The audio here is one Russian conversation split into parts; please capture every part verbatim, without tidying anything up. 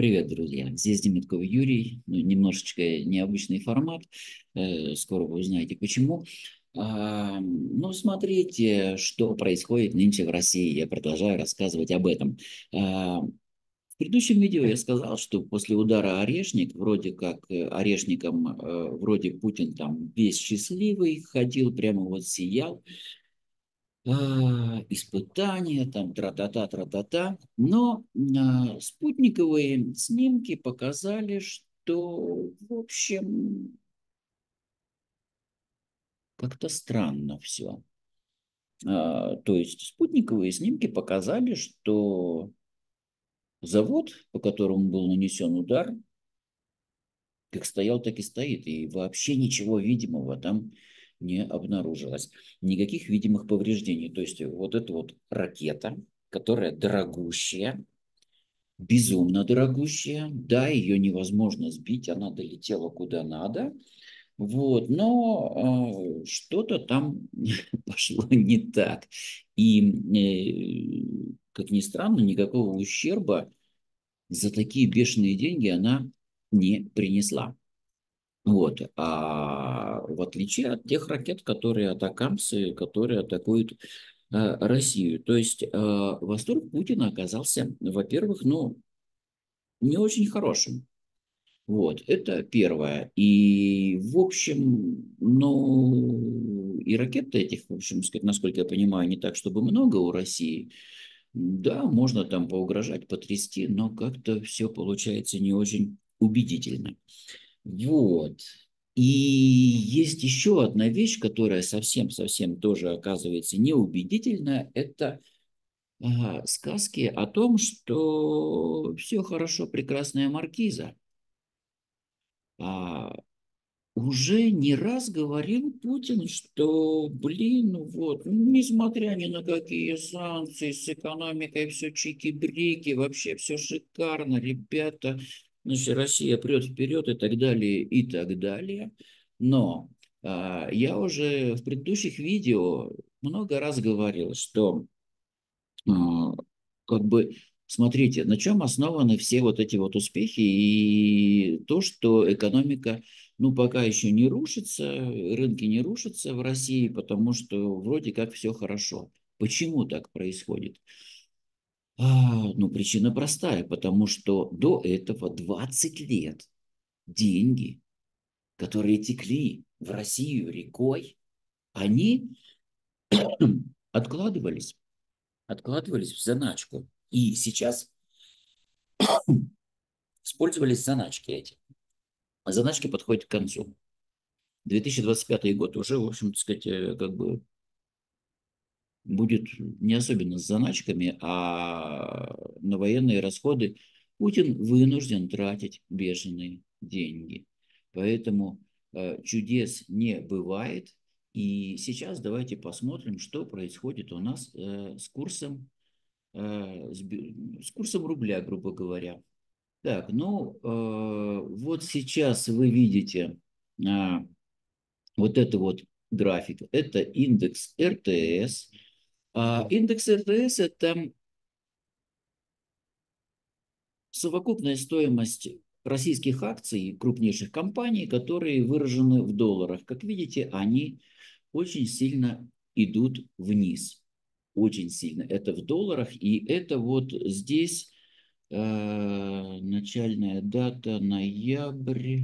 Привет, друзья! Здесь Демидков Юрий. Ну, немножечко необычный формат. Скоро вы узнаете, почему. Ну, смотрите, что происходит нынче в России. Я продолжаю рассказывать об этом. В предыдущем видео я сказал, что после удара Орешник, вроде как Орешником, вроде Путин там весь счастливый, ходил, прямо вот сиял, испытания, там тра-та-та, тра-та-та. Но спутниковые снимки показали, что, в общем, как-то странно все. То есть спутниковые снимки показали, что завод, по которому был нанесен удар, как стоял, так и стоит. И вообще ничего видимого там не обнаружилось. Никаких видимых повреждений. То есть вот эта вот ракета, которая дорогущая, безумно дорогущая. Да, ее невозможно сбить, она долетела куда надо. Вот, но э, что-то там пошло не так. И, э, как ни странно, никакого ущерба за такие бешеные деньги она не принесла. Вот. А в отличие от тех ракет, которые атакамсы, которые атакуют э, Россию. То есть э, восторг Путина оказался, во-первых, ну, не очень хорошим. Вот, это первое. И, в общем, ну, и ракет этих, в общем, сказать, насколько я понимаю, не так, чтобы много у России. Да, можно там поугрожать, потрясти, но как-то все получается не очень убедительно. Вот. И есть еще одна вещь, которая совсем-совсем тоже оказывается неубедительна, это... Ага, сказки о том, что все хорошо, прекрасная маркиза. А, уже не раз говорил Путин, что, блин, вот, несмотря ни на какие санкции, с экономикой все чики-брики, вообще все шикарно, ребята, значит, Россия прет вперед и так далее, и так далее. Но а, я уже в предыдущих видео много раз говорил, что, а, как бы, смотрите, на чем основаны все вот эти вот успехи и то, что экономика, ну, пока еще не рушится, рынки не рушатся в России, потому что вроде как все хорошо. Почему так происходит? А, ну, причина простая, потому что до этого двадцать лет деньги, которые текли в Россию рекой, они откладывались, откладывались в заначку. И сейчас использовались заначки эти. Заначки подходят к концу. две тысячи двадцать пятый год уже, в общем-то, сказать, как бы будет не особенно с заначками, а на военные расходы Путин вынужден тратить бешеные деньги. Поэтому э, чудес не бывает. И сейчас давайте посмотрим, что происходит у нас э, с курсом с курсом рубля, грубо говоря. Так, ну, э, вот сейчас вы видите э, вот это вот график. Это индекс эр тэ эс. Э, индекс эр тэ эс – это совокупная стоимость российских акций крупнейших компаний, которые выражены в долларах. Как видите, они очень сильно идут вниз. Очень сильно. Это в долларах. И это вот здесь э, начальная дата ноябрь.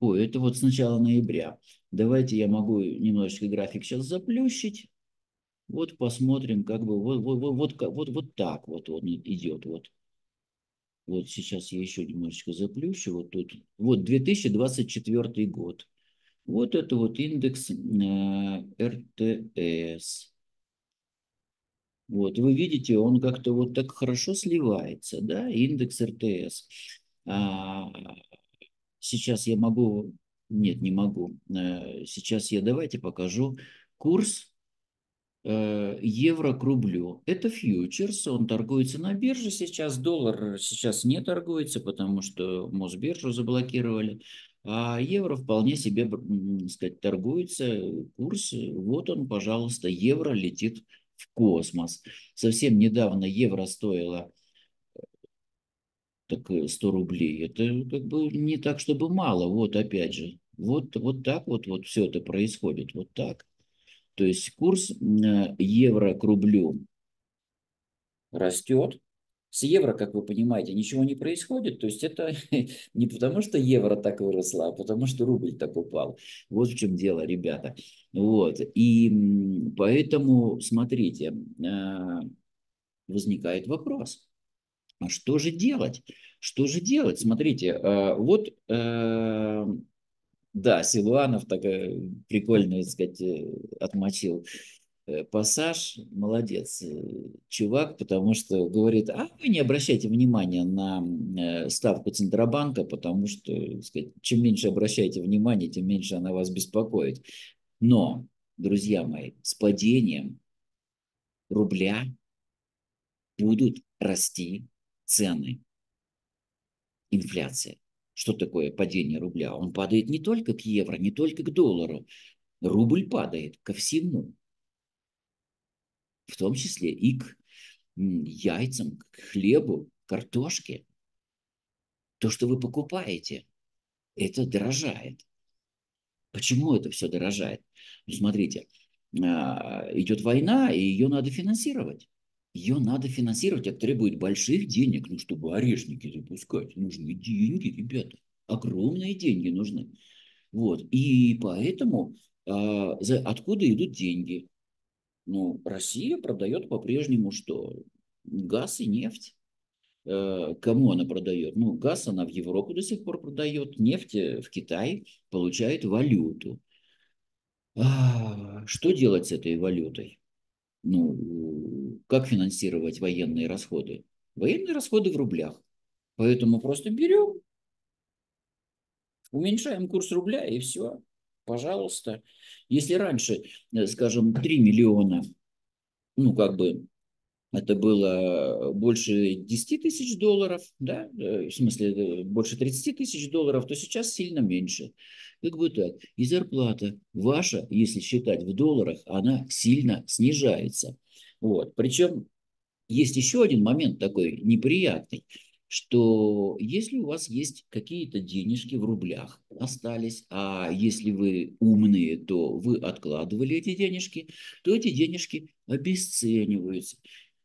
Ой, это вот с начала ноября. Давайте я могу немножечко график сейчас заплющить. Вот посмотрим, как бы вот, вот, вот, вот, вот так вот он идет. Вот. Вот сейчас я еще немножечко заплющу. Вот тут. Вот две тысячи двадцать четвёртый год. Вот это вот индекс э, эр тэ эс. Вот, вы видите, он как-то вот так хорошо сливается, да, индекс эр тэ эс. А, сейчас я могу, нет, не могу, а, сейчас я давайте покажу курс а, евро к рублю. Это фьючерс, он торгуется на бирже сейчас, доллар сейчас не торгуется, потому что Мосбиржу заблокировали. А евро вполне себе, так сказать, торгуется, курс, вот он, пожалуйста, евро летит в космос. Совсем недавно евро стоило так сто рублей, это как бы не так, чтобы мало. Вот опять же, вот, вот так вот, вот все это происходит, вот так. То есть курс евро к рублю растет. С евро, как вы понимаете, ничего не происходит. То есть это не потому, что евро так выросло, а потому, что рубль так упал. Вот в чем дело, ребята. Вот. И поэтому, смотрите, возникает вопрос. А что же делать? Что же делать? Смотрите, вот, да, Силуанов так прикольно, так сказать, отмочил пассаж, молодец, чувак, потому что говорит, а вы не обращайте внимания на ставку Центробанка, потому что, так сказать, чем меньше обращаете внимания, тем меньше она вас беспокоит. Но, друзья мои, с падением рубля будут расти цены, инфляция. Что такое падение рубля? Он падает не только к евро, не только к доллару. Рубль падает ко всему. В том числе и к яйцам, к хлебу, картошке. То, что вы покупаете, это дорожает. Почему это все дорожает? Ну, смотрите, идет война, и ее надо финансировать. Ее надо финансировать, это требует больших денег. Ну, чтобы орешники запускать, нужны деньги, ребята. Огромные деньги нужны. Вот. И поэтому откуда идут деньги? Ну, Россия продает по-прежнему что? Газ и нефть. Э, кому она продает? Ну, газ она в Европу до сих пор продает, нефть в Китай, получает валюту. А, что делать с этой валютой? Ну, как финансировать военные расходы? Военные расходы в рублях. Поэтому просто берем, уменьшаем курс рубля и все. Пожалуйста, если раньше, скажем, три миллиона, ну, как бы, это было больше десяти тысяч долларов, да, в смысле, больше тридцати тысяч долларов, то сейчас сильно меньше. Как бы так. И зарплата ваша, если считать в долларах, она сильно снижается. Вот. Причем есть еще один момент такой неприятный, что если у вас есть какие-то денежки в рублях остались, а если вы умные, то вы откладывали эти денежки, то эти денежки обесцениваются.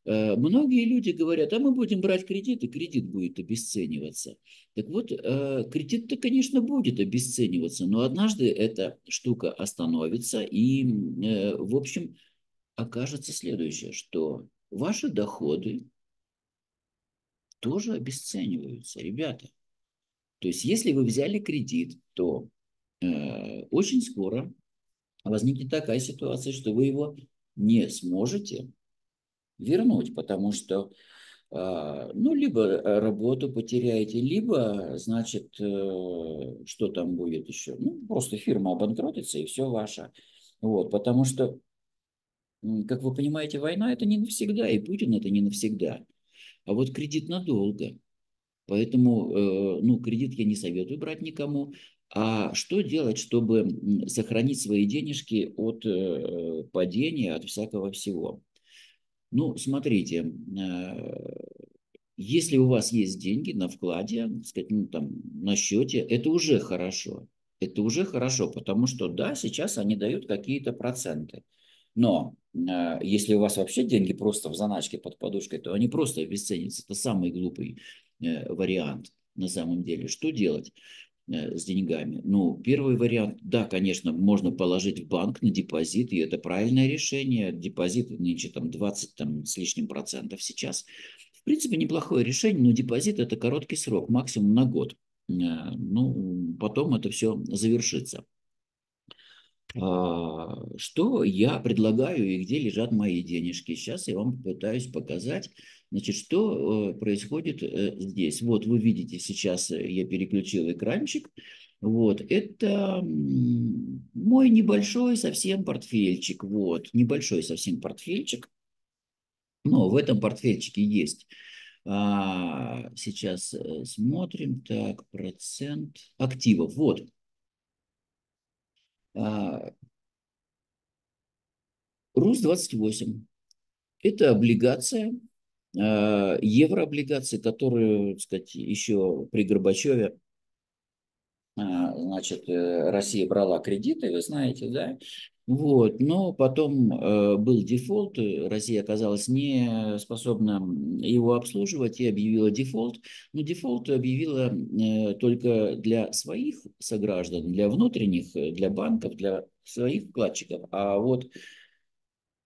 Многие люди говорят, а мы будем брать кредит, и кредит будет обесцениваться. Так вот, кредит-то, конечно, будет обесцениваться, но однажды эта штука остановится, и, в общем, окажется следующее, что ваши доходы тоже обесцениваются, ребята. То есть, если вы взяли кредит, то э, очень скоро возникнет такая ситуация, что вы его не сможете вернуть, потому что, э, ну, либо работу потеряете, либо, значит, э, что там будет еще? Ну, просто фирма обанкротится, и все ваше. Вот, потому что, как вы понимаете, война – это не навсегда, и Путин – это не навсегда. А вот кредит надолго. Поэтому, э, ну, кредит я не советую брать никому. А что делать, чтобы сохранить свои денежки от э, падения, от всякого всего? Ну, смотрите, э, если у вас есть деньги на вкладе, так сказать, ну, там, на счете, это уже хорошо. Это уже хорошо, потому что, да, сейчас они дают какие-то проценты. Но э, если у вас вообще деньги просто в заначке под подушкой, то они просто обесценятся. Это самый глупый э, вариант на самом деле. Что делать э, с деньгами? Ну, первый вариант, да, конечно, можно положить в банк на депозит, и это правильное решение. Депозит нынче там двадцать там, с лишним процентов сейчас. В принципе, неплохое решение, но депозит – это короткий срок, максимум на год. Э, ну, потом это все завершится. Что я предлагаю и где лежат мои денежки. Сейчас я вам пытаюсь показать, значит, что происходит здесь. Вот вы видите, сейчас я переключил экранчик. Вот, это мой небольшой совсем портфельчик. Вот, небольшой совсем портфельчик. Но в этом портфельчике есть. Сейчас смотрим. Так, процент активов. Вот. РУС-двадцать восемь. Это облигация еврооблигации, которые, так сказать, еще при Горбачеве, значит, Россия брала кредиты, вы знаете, да, вот, но потом э, был дефолт, Россия оказалась не способна его обслуживать и объявила дефолт, но дефолт объявила э, только для своих сограждан, для внутренних, для банков, для своих вкладчиков, а вот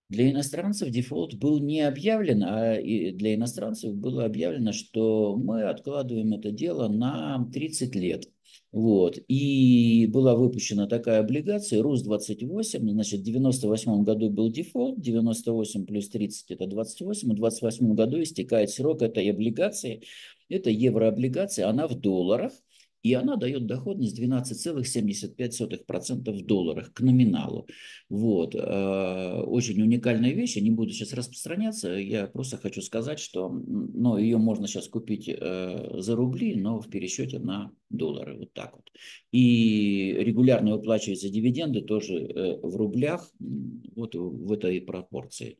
для иностранцев дефолт был не объявлен, а для иностранцев было объявлено, что мы откладываем это дело на тридцать лет. Вот. И была выпущена такая облигация, РУС двадцать восемь, значит, в девяносто восьмом году был дефолт, девяносто восемь плюс тридцать это двадцать восемь, в двадцать восьмом году истекает срок этой облигации, это еврооблигация, она в долларах, и она дает доходность двенадцать целых семьдесят пять сотых процента в долларах к номиналу. Вот. Очень уникальная вещь, я не буду сейчас распространяться, я просто хочу сказать, что, ну, ее можно сейчас купить за рубли, но в пересчете на доллары, вот так вот. И регулярно выплачиваются дивиденды тоже в рублях, вот в этой пропорции.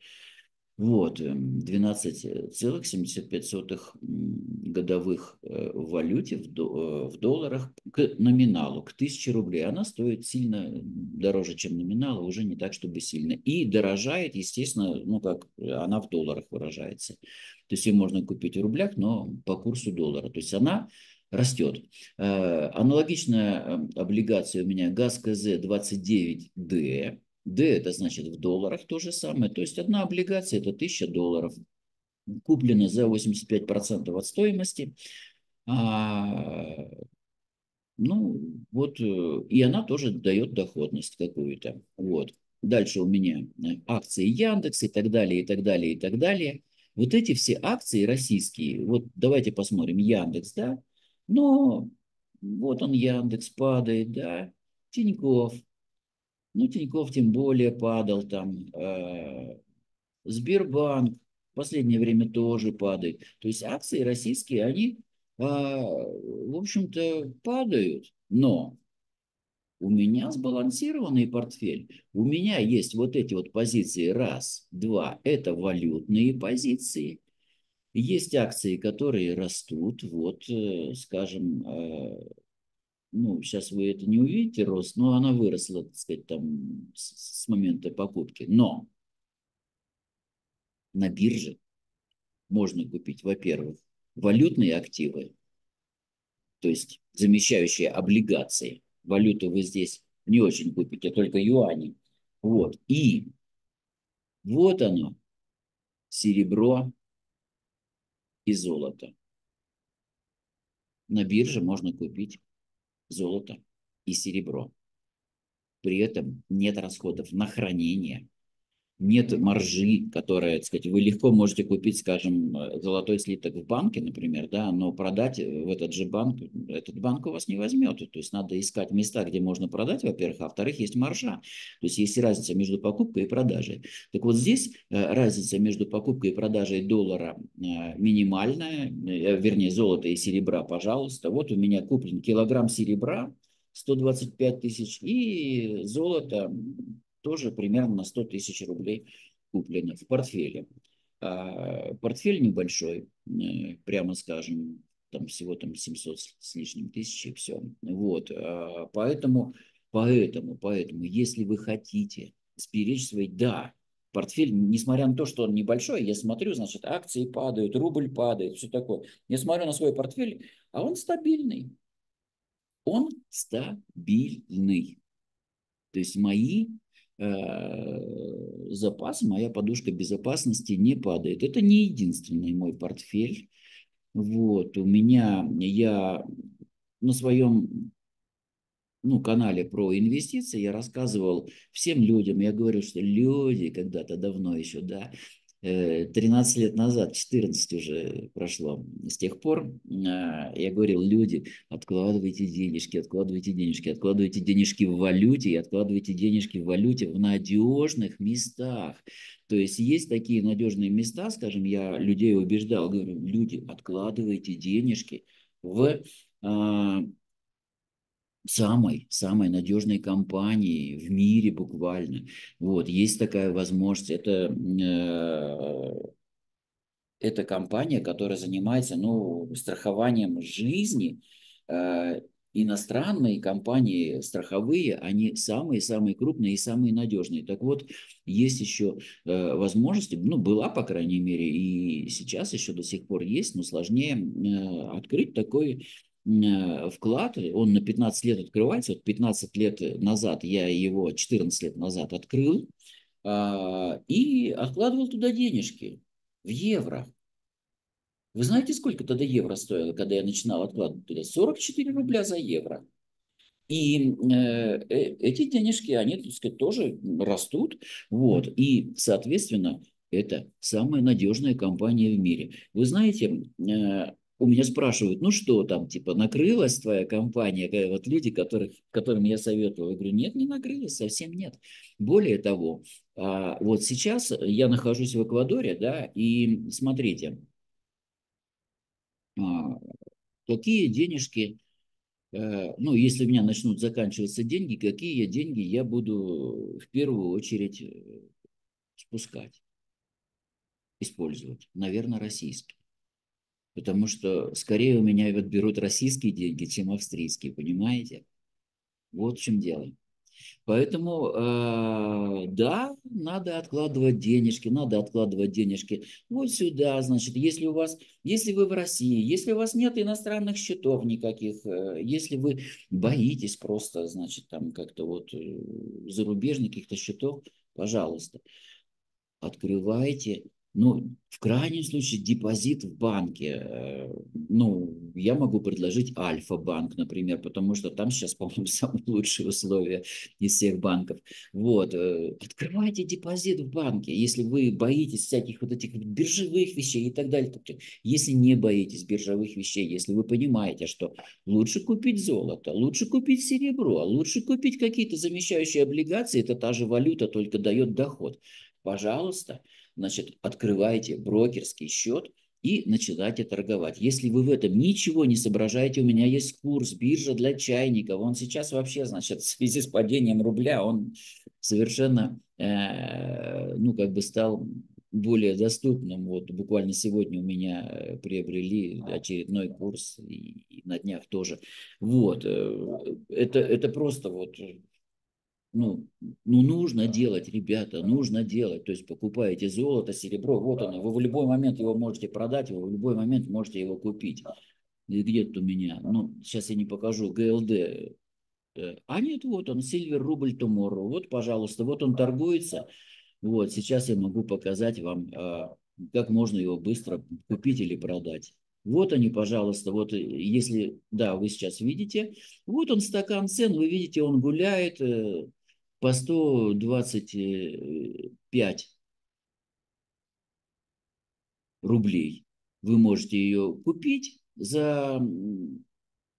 Вот, двенадцать целых семьдесят пять сотых годовых в валюте, в долларах к номиналу, к тысяче рублей. Она стоит сильно дороже, чем номинал, уже не так, чтобы сильно. И дорожает, естественно, ну как она в долларах выражается. То есть ее можно купить в рублях, но по курсу доллара. То есть она растет. Аналогичная облигация у меня ГазКЗ двадцать девять Д. Д это значит в долларах то же самое. То есть одна облигация это тысяча долларов. Куплена за восемьдесят пять процентов от стоимости. А, ну вот, и она тоже дает доходность какую-то. Вот. Дальше у меня акции Яндекса и так далее, и так далее, и так далее. Вот эти все акции российские. Вот давайте посмотрим. Яндекс, да? Но вот он Яндекс падает, да? Тинькофф. Ну, Тинькофф тем более падал там. Э, Сбербанк в последнее время тоже падает. То есть акции российские, они, э, в общем-то, падают. Но у меня сбалансированный портфель. У меня есть вот эти вот позиции. Раз, два. Это валютные позиции. Есть акции, которые растут. Вот, э, скажем... Э, ну, сейчас вы это не увидите, рост, но она выросла, так сказать, там, с, с момента покупки. Но на бирже можно купить, во-первых, валютные активы, то есть замещающие облигации. Валюту вы здесь не очень купите, только юани. Вот. И вот оно, серебро и золото. На бирже можно купить золото и серебро. При этом нет расходов на хранение, нет маржи, которая, так сказать, вы легко можете купить, скажем, золотой слиток в банке, например, да, но продать в этот же банк, этот банк у вас не возьмет. То есть надо искать места, где можно продать, во-первых, а во-вторых, есть маржа. То есть есть разница между покупкой и продажей. Так вот здесь разница между покупкой и продажей доллара минимальная, вернее, золота и серебра, пожалуйста. Вот у меня куплен килограмм серебра, сто двадцать пять тысяч, и золото... тоже примерно на сто тысяч рублей куплено в портфеле. А портфель небольшой, прямо скажем, там всего там семьсот с лишним тысяч и все. Вот. А поэтому, поэтому, поэтому, если вы хотите сберечь свои, да, портфель, несмотря на то, что он небольшой, я смотрю, значит, акции падают, рубль падает, все такое. Я смотрю на свой портфель, а он стабильный. Он стабильный. То есть мои запас, моя подушка безопасности не падает. Это не единственный мой портфель. Вот, у меня, я на своем, ну, канале про инвестиции я рассказывал всем людям, я говорю, что люди когда-то давно еще, да, тринадцать лет назад, четырнадцать уже прошло с тех пор, я говорил, люди, откладывайте денежки, откладывайте денежки, откладывайте денежки в валюте и откладывайте денежки в валюте в надежных местах. То есть есть такие надежные места, скажем, я людей убеждал, говорю, люди, откладывайте денежки в... самой, самой надежной компании в мире буквально. Вот, есть такая возможность. Это э, это компания, которая занимается ну, страхованием жизни. Иностранные компании страховые, они самые-самые крупные и самые надежные. Так вот, есть еще э, возможность, ну, была, по крайней мере, и сейчас еще до сих пор есть, но сложнее э, открыть такой э, вклад. Он на пятнадцать лет открывается. Вот пятнадцать лет назад я его, четырнадцать лет назад открыл э, и откладывал туда денежки в евро. Вы знаете, сколько тогда евро стоило, когда я начинал откладывать туда? сорок четыре рубля за евро. И э, эти денежки, они, так сказать, тоже растут. Вот. И, соответственно, это самая надежная компания в мире. Вы знаете, э, у меня спрашивают, ну что там, типа, накрылась твоя компания? Вот люди, которых, которым я советовал, я говорю, нет, не накрылась, совсем нет. Более того, э, вот сейчас я нахожусь в Эквадоре, да, и смотрите, какие денежки, ну, если у меня начнут заканчиваться деньги, какие деньги я буду в первую очередь спускать, использовать? Наверное, российские. Потому что скорее у меня вот берут российские деньги, чем австрийские, понимаете? Вот в чем дело. Поэтому, э, да, надо откладывать денежки, надо откладывать денежки. Вот сюда, значит, если у вас, если вы в России, если у вас нет иностранных счетов никаких, э, если вы боитесь просто, значит, там как-то вот э, зарубежных каких-то счетов, пожалуйста, открывайте. Ну, в крайнем случае, депозит в банке. Ну, я могу предложить Альфа-банк, например, потому что там сейчас, по-моему, самые лучшие условия из всех банков. Вот. Открывайте депозит в банке, если вы боитесь всяких вот этих биржевых вещей и так далее. Если не боитесь биржевых вещей, если вы понимаете, что лучше купить золото, лучше купить серебро, лучше купить какие-то замещающие облигации, это та же валюта, только дает доход. Пожалуйста, значит, открывайте брокерский счет и начинайте торговать. Если вы в этом ничего не соображаете, у меня есть курс «Биржа для чайников». Он сейчас вообще, значит, в связи с падением рубля, он совершенно, э, ну, как бы стал более доступным. Вот буквально сегодня у меня приобрели очередной курс, и, и на днях тоже. Вот, это, это просто вот... Ну, ну, нужно делать, ребята, нужно делать. То есть покупаете золото, серебро, вот оно. Вы в любой момент его можете продать, вы в любой момент можете его купить. И где-то у меня, ну, сейчас я не покажу, ГЛД. А нет, вот он, Silver Рубль Tomorrow. Вот, пожалуйста, вот он торгуется. Вот, сейчас я могу показать вам, как можно его быстро купить или продать. Вот они, пожалуйста, вот если, да, вы сейчас видите, вот он стакан цен, вы видите, он гуляет по сто двадцать пять рублей. Вы можете ее купить за,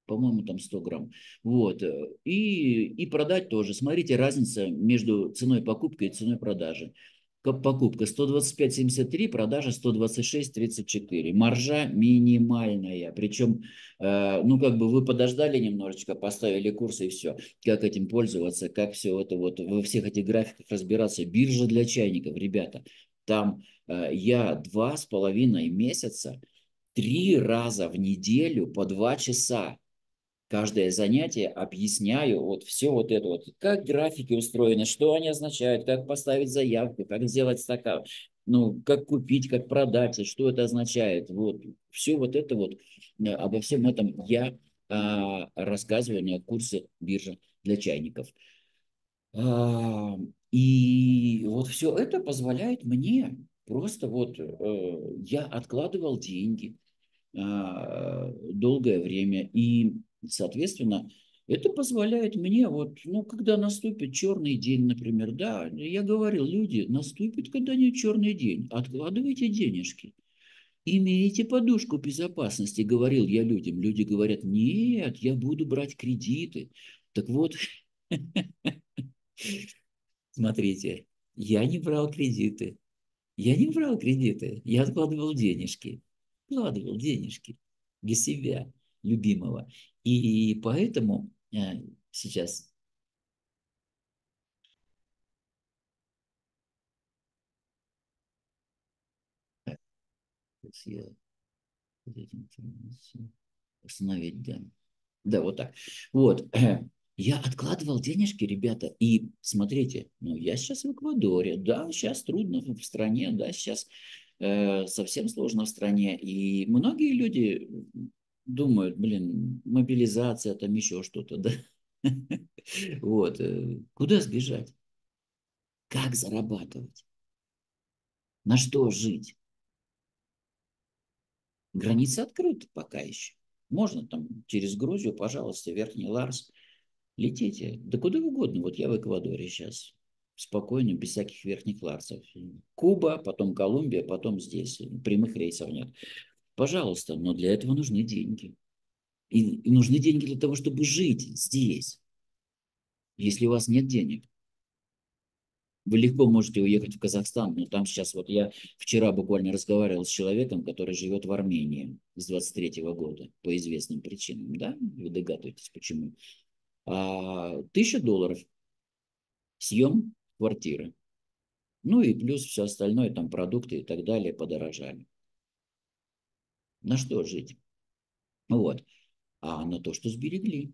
по-моему, там сто грамм. Вот. И, и продать тоже. Смотрите, разница между ценой покупки и ценой продажи. Покупка сто двадцать пять семьдесят три, продажа сто двадцать шесть тридцать четыре. Маржа минимальная. Причем, э, ну как бы вы подождали немножечко, поставили курсы и все. Как этим пользоваться, как все это вот во всех этих графиках разбираться. Биржа для чайников, ребята. Там э, я два с половиной месяца, три раза в неделю по два часа. Каждое занятие объясняю вот все вот это вот, как графики устроены, что они означают, как поставить заявку, как сделать стакан, ну, как купить, как продать, что это означает. Вот, все вот это вот, обо всем этом я а, рассказываю на курсе «Биржа для чайников». А, и вот все это позволяет мне, просто вот э, я откладывал деньги э, долгое время и... Соответственно, это позволяет мне, вот, ну, когда наступит черный день, например, да, я говорил, люди, наступит когда-нибудь черный день, откладывайте денежки, имейте подушку безопасности, говорил я людям. Люди говорят, нет, я буду брать кредиты. Так вот, смотрите, я не брал кредиты, я не брал кредиты, я откладывал денежки, откладывал денежки для себя, любимого. И поэтому э, сейчас Сейчас я остановить, да. Да, вот так. Вот. Я откладывал денежки, ребята, и смотрите, ну я сейчас в Эквадоре, да, сейчас трудно в стране, да, сейчас э, совсем сложно в стране. И многие люди думают, блин, мобилизация, там еще что-то, да. Вот, куда сбежать? Как зарабатывать? На что жить? Границы открыты пока еще. Можно там через Грузию, пожалуйста, Верхний Ларс. Летите, да куда угодно. Вот я в Эквадоре сейчас. Спокойно, без всяких верхних ларцев. Куба, потом Колумбия, потом здесь. Прямых рейсов нет. Пожалуйста, но для этого нужны деньги. И, и нужны деньги для того, чтобы жить здесь. Если у вас нет денег. Вы легко можете уехать в Казахстан, но там сейчас, вот я вчера буквально разговаривал с человеком, который живет в Армении с двадцать третьего года, по известным причинам, да? Вы догадываетесь, почему. Тысяча долларов съем квартиры. Ну и плюс все остальное, там продукты и так далее подорожали. На что жить? Вот. А на то, что сберегли.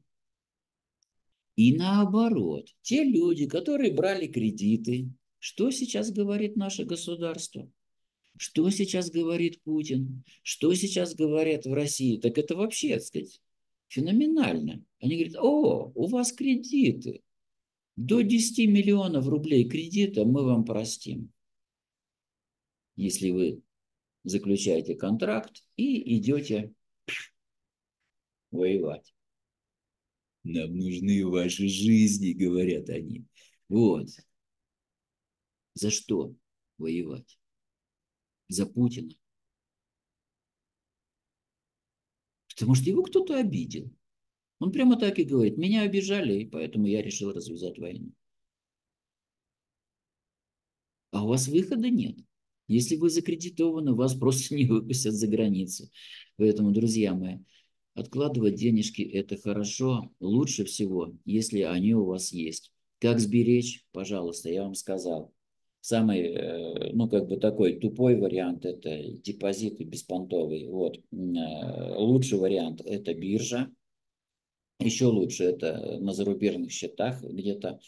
И наоборот, те люди, которые брали кредиты, что сейчас говорит наше государство? Что сейчас говорит Путин? Что сейчас говорят в России? Так это вообще, так сказать, феноменально. Они говорят, о, у вас кредиты. До десяти миллионов рублей кредита мы вам простим. Если вы заключаете контракт и идете воевать. Нам нужны ваши жизни, говорят они. Вот. За что воевать? За Путина. Потому что его кто-то обидел. Он прямо так и говорит. Меня обижали, и поэтому я решил развязать войну. А у вас выхода нет. Если вы закредитованы, вас просто не выпустят за границу. Поэтому, друзья мои, откладывать денежки – это хорошо. Лучше всего, если они у вас есть. Как сберечь? Пожалуйста, я вам сказал. Самый, ну, как бы такой тупой вариант – это депозиты беспонтовые. Вот. Лучший вариант – это биржа. Еще лучше – это на зарубежных счетах где-то.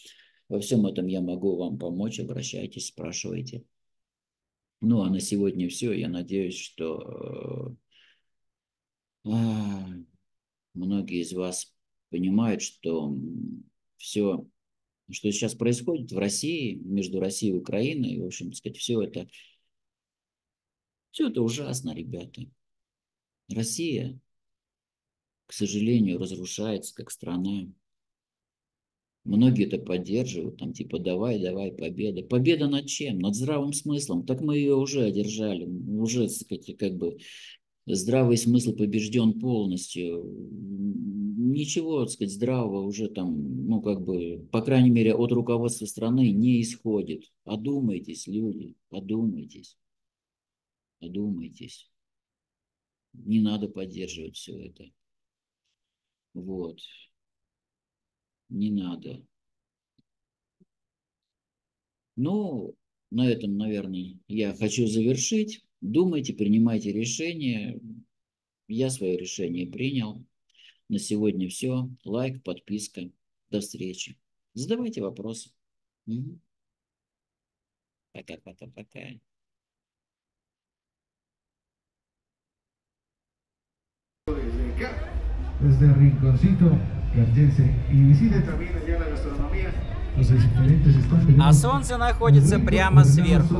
Во всем этом я могу вам помочь. Обращайтесь, спрашивайте. Ну, а на сегодня все. Я надеюсь, что э, многие из вас понимают, что все… Что сейчас происходит в России, между Россией и Украиной, в общем, так сказать, все это, все это ужасно, ребята. Россия, к сожалению, разрушается как страна. Многие это поддерживают, там типа давай, давай, победа. Победа над чем? Над здравым смыслом. Так мы ее уже одержали, уже, так сказать, как бы здравый смысл побежден полностью. Ничего, так сказать, здравого уже там, ну, как бы, по крайней мере, от руководства страны не исходит. Одумайтесь, люди, одумайтесь. Одумайтесь. Не надо поддерживать все это. Вот. Не надо. Ну, на этом, наверное, я хочу завершить. Думайте, принимайте решения. Я свое решение принял. На сегодня все. Лайк, подписка. До встречи. Задавайте вопросы. Угу. Пока-пока-пока. Desde el rinconcito Gardense y visite también allá la gastronomía. А солнце находится прямо сверху.